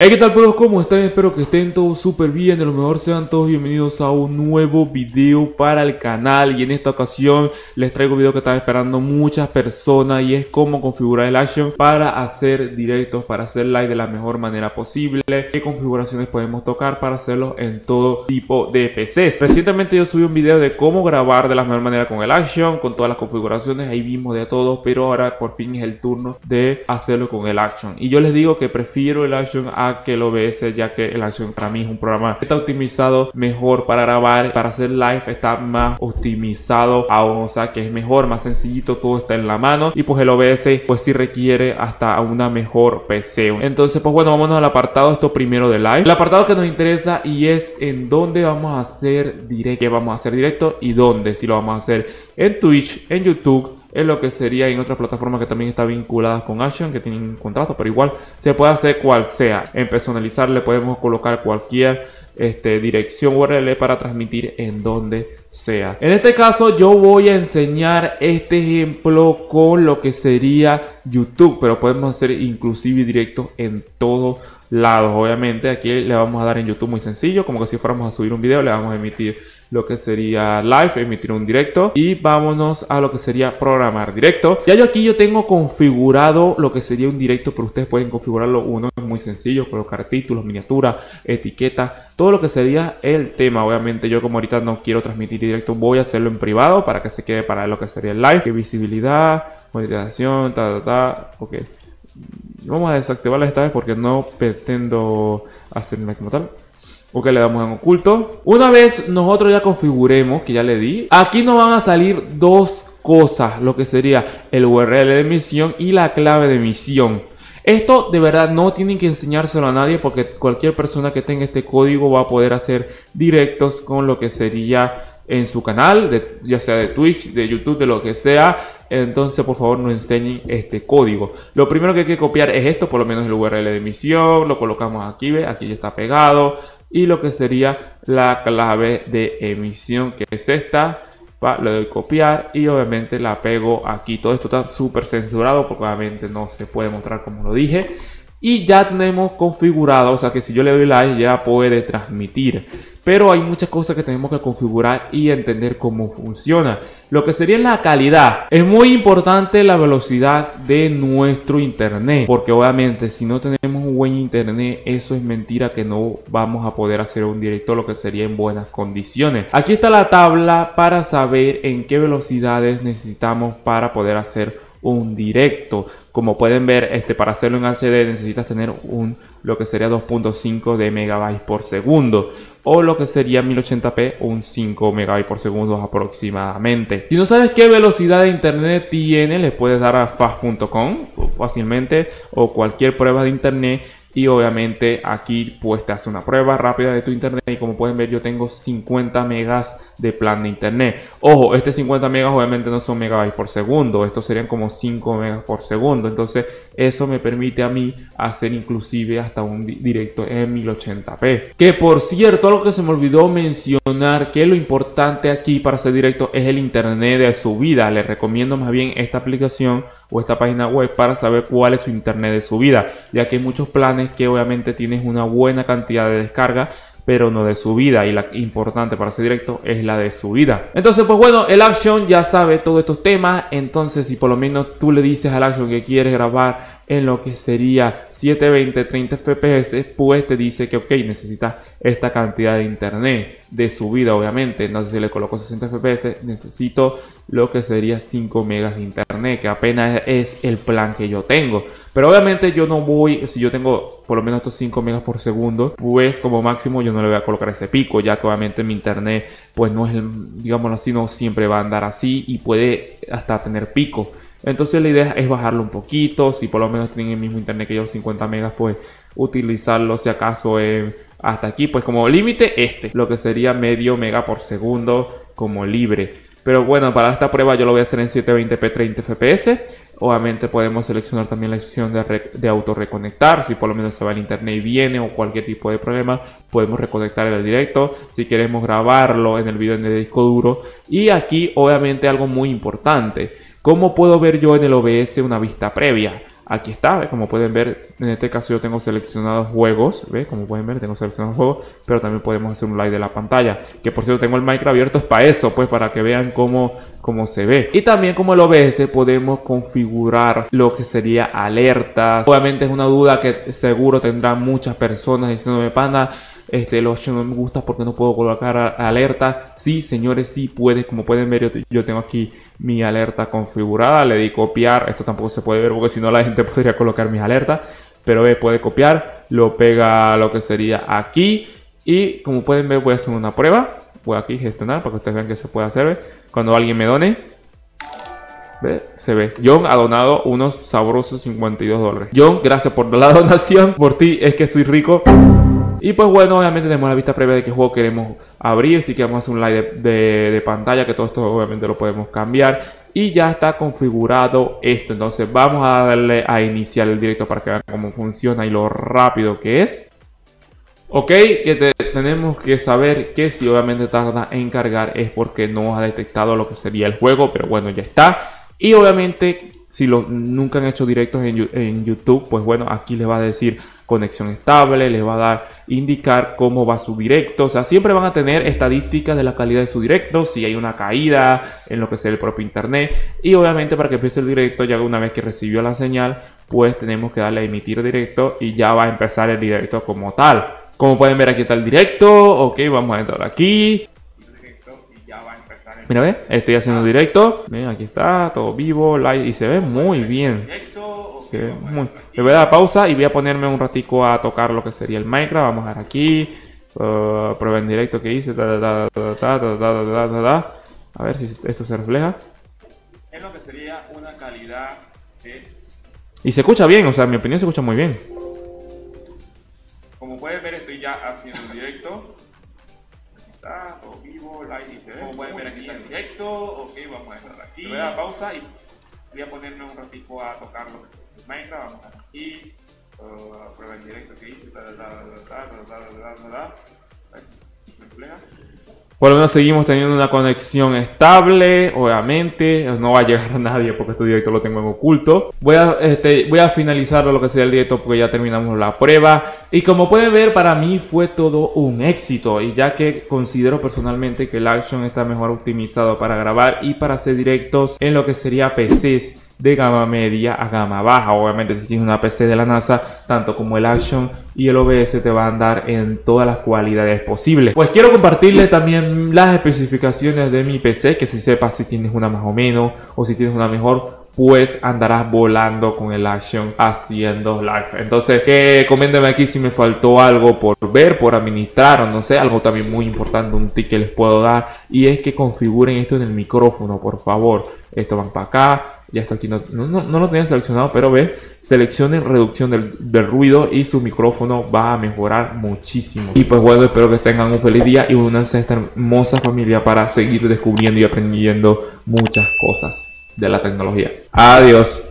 Hey, ¿qué tal, pueblos? ¿Cómo están? Espero que estén todos súper bien, de lo mejor. Sean todos bienvenidos a un nuevo video para el canal. Y en esta ocasión les traigo un video que están esperando muchas personas, y es cómo configurar el Action para hacer directos, para hacer live de la mejor manera posible. Qué configuraciones podemos tocar para hacerlo en todo tipo de PCs. Recientemente yo subí un video de cómo grabar de la mejor manera con el Action, con todas las configuraciones. Ahí vimos de todo, pero ahora por fin es el turno de hacerlo con el Action. Y yo les digo que prefiero el Action a que el OBS, ya que el Action para mí es un programa que está optimizado mejor para grabar, para hacer live está más optimizado aún, o sea que es mejor, más sencillito, todo está en la mano. Y pues el OBS pues sí requiere hasta una mejor PC. Entonces pues bueno, vámonos al apartado esto primero de live, el apartado que nos interesa, y es en dónde vamos a hacer directo, qué vamos a hacer directo y dónde, si lo vamos a hacer en Twitch, en YouTube, en lo que sería en otras plataformas que también están vinculadas con Action, que tienen un contrato, pero igual se puede hacer cual sea. En personalizar le podemos colocar cualquier dirección URL para transmitir en donde sea. En este caso yo voy a enseñar este ejemplo con lo que sería YouTube, pero podemos hacer inclusive directos en todos lados. Obviamente aquí le vamos a dar en YouTube muy sencillo, como que si fuéramos a subir un video, le vamos a emitir lo que sería live, emitir un directo, y vámonos a lo que sería programar directo. Ya yo aquí yo tengo configurado lo que sería un directo, pero ustedes pueden configurarlo uno, es muy sencillo, colocar títulos, miniaturas, etiquetas, todo lo que sería el tema. Obviamente yo como ahorita no quiero transmitir directo, voy a hacerlo en privado para que se quede para lo que sería el live. Visibilidad, monetización, ok. Vamos a desactivarla esta vez porque no pretendo hacerla como tal. Ok, le damos en oculto. Una vez nosotros ya configuremos, que ya le di, aquí nos van a salir dos cosas, lo que sería el URL de emisión y la clave de emisión. Esto de verdad no tienen que enseñárselo a nadie, porque cualquier persona que tenga este código va a poder hacer directos con lo que sería en su canal, ya sea de Twitch, de YouTube, de lo que sea. Entonces por favor no enseñen este código. Lo primero que hay que copiar es esto, por lo menos el URL de emisión, lo colocamos aquí, ¿ve? Aquí ya está pegado. Y lo que sería la clave de emisión, que es esta. Le doy copiar y obviamente la pego aquí. Todo esto está súper censurado porque obviamente no se puede mostrar, como lo dije. Y ya tenemos configurado, o sea que si yo le doy like ya puede transmitir. Pero hay muchas cosas que tenemos que configurar y entender cómo funciona. Lo que sería la calidad. Es muy importante la velocidad de nuestro internet, porque obviamente si no tenemos un buen internet, eso es mentira que no vamos a poder hacer un directo, lo que sería en buenas condiciones. Aquí está la tabla para saber en qué velocidades necesitamos para poder hacer un directo. Como pueden ver, para hacerlo en HD necesitas tener un lo que sería 2.5 de megabytes por segundo, o lo que sería 1080p, un 5 megabytes por segundo aproximadamente. Si no sabes qué velocidad de internet tiene, les puedes dar a fast.com fácilmente, o cualquier prueba de internet. Y obviamente aquí pues te hace una prueba rápida de tu internet, y como pueden ver yo tengo 50 megas de plan de internet. Ojo, 50 megas obviamente no son megabytes por segundo, estos serían como 5 megas por segundo. Entonces eso me permite a mí hacer inclusive hasta un directo en 1080p. Que por cierto, algo que se me olvidó mencionar, que lo importante aquí para hacer directo es el internet de subida. Les recomiendo más bien esta aplicación o esta página web para saber cuál es su internet de subida, ya que hay muchos planes que obviamente tienes una buena cantidad de descarga pero no de subida, y la importante para hacer directo es la de subida. Entonces pues bueno, el Action ya sabe todos estos temas. Entonces si por lo menos tú le dices al Action que quieres grabar en lo que sería 720, 30 fps, pues te dice que ok, necesitas esta cantidad de internet de subida. Obviamente, entonces si le coloco 60 fps, necesito lo que sería 5 megas de internet, que apenas es el plan que yo tengo. Pero obviamente yo no voy, si yo tengo por lo menos estos 5 megas por segundo, pues como máximo yo no le voy a colocar ese pico, ya que obviamente mi internet pues no es, digámoslo así, no siempre va a andar así y puede hasta tener pico. Entonces la idea es bajarlo un poquito. Si por lo menos tienen el mismo internet que yo, 50 megas, pues utilizarlo si acaso hasta aquí, pues como límite lo que sería medio mega por segundo como libre. Pero bueno, para esta prueba yo lo voy a hacer en 720p 30 fps. Obviamente podemos seleccionar también la opción de autorreconectar. Si por lo menos se va el internet y viene, o cualquier tipo de problema, podemos reconectar el directo. Si queremos grabarlo en el video en el disco duro. Y aquí obviamente algo muy importante, ¿cómo puedo ver yo en el OBS una vista previa? Aquí está, ¿ve? Como pueden ver, en este caso yo tengo seleccionados juegos, ¿ve? Como pueden ver, tengo seleccionados juegos, pero también podemos hacer un slide de la pantalla. Que por cierto, tengo el Minecraft abierto, es para eso, pues para que vean cómo se ve. Y también como el OBS podemos configurar lo que sería alertas. Obviamente es una duda que seguro tendrán muchas personas diciéndome, Panda, los 8 no me gusta porque no puedo colocar alerta. Sí, señores, sí puedes. Como pueden ver, yo tengo aquí mi alerta configurada. Le di copiar. Esto tampoco se puede ver porque si no la gente podría colocar mis alertas. Pero puede copiar. Lo pega lo que sería aquí. Y como pueden ver, voy a hacer una prueba. Voy aquí gestionar para que ustedes vean que se puede hacer. ¿Ve? Cuando alguien me done. ¿Ve? Se ve. John ha donado unos sabrosos $52. John, gracias por la donación. Por ti es que soy rico. Y pues bueno, obviamente tenemos la vista previa de qué juego queremos abrir, así que vamos a hacer un slide de pantalla, que todo esto obviamente lo podemos cambiar. Y ya está configurado esto, entonces vamos a darle a iniciar el directo para que vean cómo funciona y lo rápido que es. Ok, que tenemos que saber que si obviamente tarda en cargar es porque no ha detectado lo que sería el juego, pero bueno, ya está. Y obviamente, si nunca han hecho directos en YouTube, pues bueno, aquí les va a decir conexión estable, les va a indicar cómo va su directo. O sea, siempre van a tener estadísticas de la calidad de su directo, si hay una caída en lo que sea el propio internet. Y obviamente para que empiece el directo, ya una vez que recibió la señal, pues tenemos que darle a emitir directo y ya va a empezar el directo como tal. Como pueden ver, aquí está el directo. Ok, vamos a entrar aquí. Mira, ve, estoy haciendo directo. Miren, aquí está, todo vivo, live, y se ve muy bien. Se ve muy... Le voy a dar pausa y voy a ponerme un ratico a tocar lo que sería el Minecraft. Vamos a ver aquí. Prueba en directo que hice. A ver si esto se refleja. Es lo que sería una calidad de... Y se escucha bien, o sea, en mi opinión se escucha muy bien. Como pueden ver, estoy ya haciendo directo. Está todo vivo, live y se ve. Como pueden ver, aquí está el directo. Ok, vamos a entrar aquí. Le voy a dar pausa y voy a ponerme un ratito a tocarlo. Minecraft, vamos aquí. Prueba en directo que hice. Por lo menos seguimos teniendo una conexión estable, obviamente. No va a llegar a nadie porque este directo lo tengo en oculto. Voy a finalizar lo que sería el directo porque ya terminamos la prueba. Y como pueden ver, para mí fue todo un éxito. Y ya que considero personalmente que el Action está mejor optimizado para grabar y para hacer directos en lo que sería PCs de gama media a gama baja. Obviamente si tienes una PC de la NASA, tanto como el Action y el OBS te van a dar en todas las cualidades posibles. Pues quiero compartirles también las especificaciones de mi PC, que si sepas si tienes una más o menos, o si tienes una mejor, pues andarás volando con el Action haciendo live. Entonces coméntame aquí si me faltó algo por ver, por administrar, o no sé, algo también muy importante, un tip que les puedo dar, y es que configuren esto en el micrófono, por favor. Esto van para acá. Ya está aquí, no lo tenía seleccionado, pero ve, seleccionen reducción del ruido y su micrófono va a mejorar muchísimo. Y pues bueno, espero que tengan un feliz día y únanse a esta hermosa familia para seguir descubriendo y aprendiendo muchas cosas de la tecnología. Adiós.